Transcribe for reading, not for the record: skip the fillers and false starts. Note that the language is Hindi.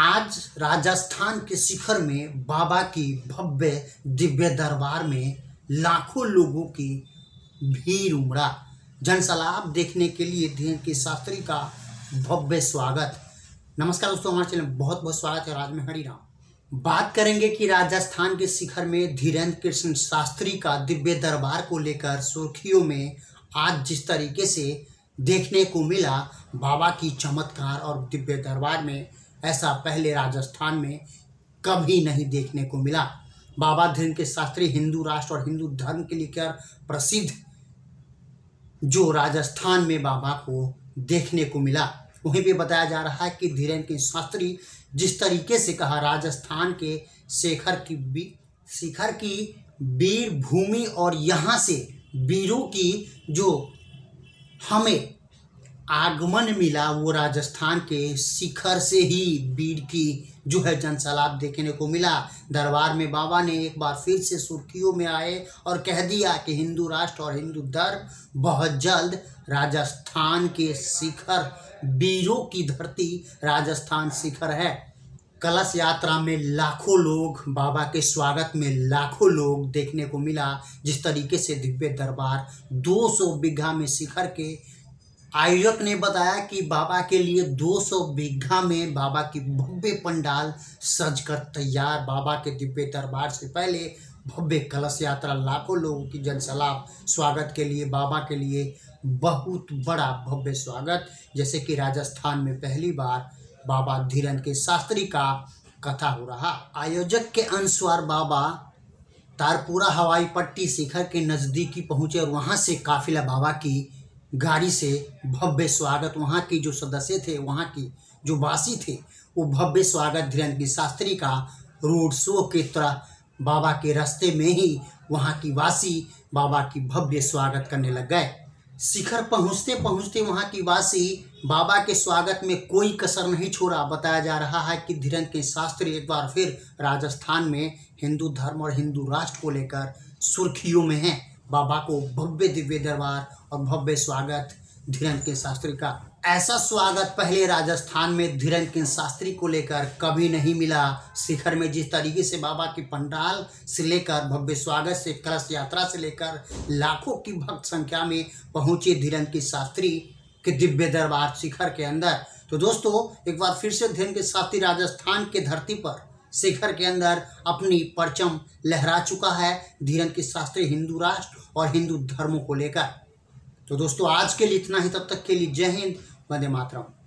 आज राजस्थान के सीकर में बाबा की भव्य दिव्य दरबार में लाखों लोगों की भीड़ उमड़ा। जनसलाब देखने के लिए धीरेन्द्र कृष्ण शास्त्री का भव्य स्वागत। नमस्कार दोस्तों, हमारे चैनल बहुत बहुत स्वागत है। आज मैं हरी राम बात करेंगे कि राजस्थान के शिखर में धीरेन्द्र कृष्ण शास्त्री का दिव्य दरबार को लेकर सुर्खियों में आज जिस तरीके से देखने को मिला, बाबा की चमत्कार और दिव्य दरबार में ऐसा पहले राजस्थान में कभी नहीं देखने को मिला। बाबा धीरेन्द्र कृष्ण शास्त्री हिंदू राष्ट्र और हिंदू धर्म के लेकर प्रसिद्ध, जो राजस्थान में बाबा को देखने को मिला। वहीं भी बताया जा रहा है कि धीरेन्द्र कृष्ण शास्त्री जिस तरीके से कहा, राजस्थान के शिखर की वीर भूमि और यहाँ से वीरों की जो हमें आगमन मिला वो राजस्थान के शिखर से ही वीर की जो है जनसलाब देखने को मिला। दरबार में बाबा ने एक बार फिर से सुर्खियों में आए और कह दिया कि हिंदू राष्ट्र और हिंदू धर्म बहुत जल्द राजस्थान के शिखर, वीरों की धरती राजस्थान शिखर है। कलश यात्रा में लाखों लोग, बाबा के स्वागत में लाखों लोग देखने को मिला। जिस तरीके से दिव्य दरबार 200 बीघा में, शिखर के आयोजक ने बताया कि बाबा के लिए 200 बीघा में बाबा की भव्य पंडाल सजकर तैयार। बाबा के दिव्य दरबार से पहले भव्य कलश यात्रा, लाखों लोगों की जनसलाब स्वागत के लिए, बाबा के लिए बहुत बड़ा भव्य स्वागत। जैसे कि राजस्थान में पहली बार बाबा धीरेन्द्र कृष्ण शास्त्री का कथा हो रहा। आयोजक के अनुसार बाबा तारपुरा हवाई पट्टी शिखर के नज़दीकी पहुँचे और वहाँ से काफिला बाबा की गाड़ी से भव्य स्वागत, वहाँ के जो सदस्य थे, वहाँ की जो वासी थे, वो भव्य स्वागत धीरेन्द्र कृष्ण शास्त्री का रोड शो के तरह बाबा के रास्ते में ही वहाँ की वासी बाबा की भव्य स्वागत करने लग गए। शिखर पहुँचते पहुँचते वहाँ की वासी बाबा के स्वागत में कोई कसर नहीं छोड़ा। बताया जा रहा है कि धीरेन्द्र कृष्ण शास्त्री एक बार फिर राजस्थान में हिंदू धर्म और हिंदू राष्ट्र को लेकर सुर्खियों में हैं। बाबा को भव्य दिव्य दरबार और भव्य स्वागत धीरेन्द्र कृष्ण शास्त्री का। ऐसा स्वागत पहले राजस्थान में धीरेन्द्र कृष्ण शास्त्री को लेकर कभी नहीं मिला। शिखर में जिस तरीके से बाबा की पंडाल से लेकर भव्य स्वागत से, कलश यात्रा से लेकर लाखों की भक्त संख्या में पहुंचे धीरेन्द्र कृष्ण शास्त्री के दिव्य दरबार शिखर के अंदर। तो दोस्तों, एक बार फिर से धीरेन्द्र कृष्ण शास्त्री राजस्थान के धरती पर शिखर के अंदर अपनी परचम लहरा चुका है। धीरेन्द्र कृष्ण शास्त्री हिंदू राष्ट्र और हिंदू धर्मों को लेकर। तो दोस्तों, आज के लिए इतना ही। तब तक के लिए जय हिंद, वंदे मातरम।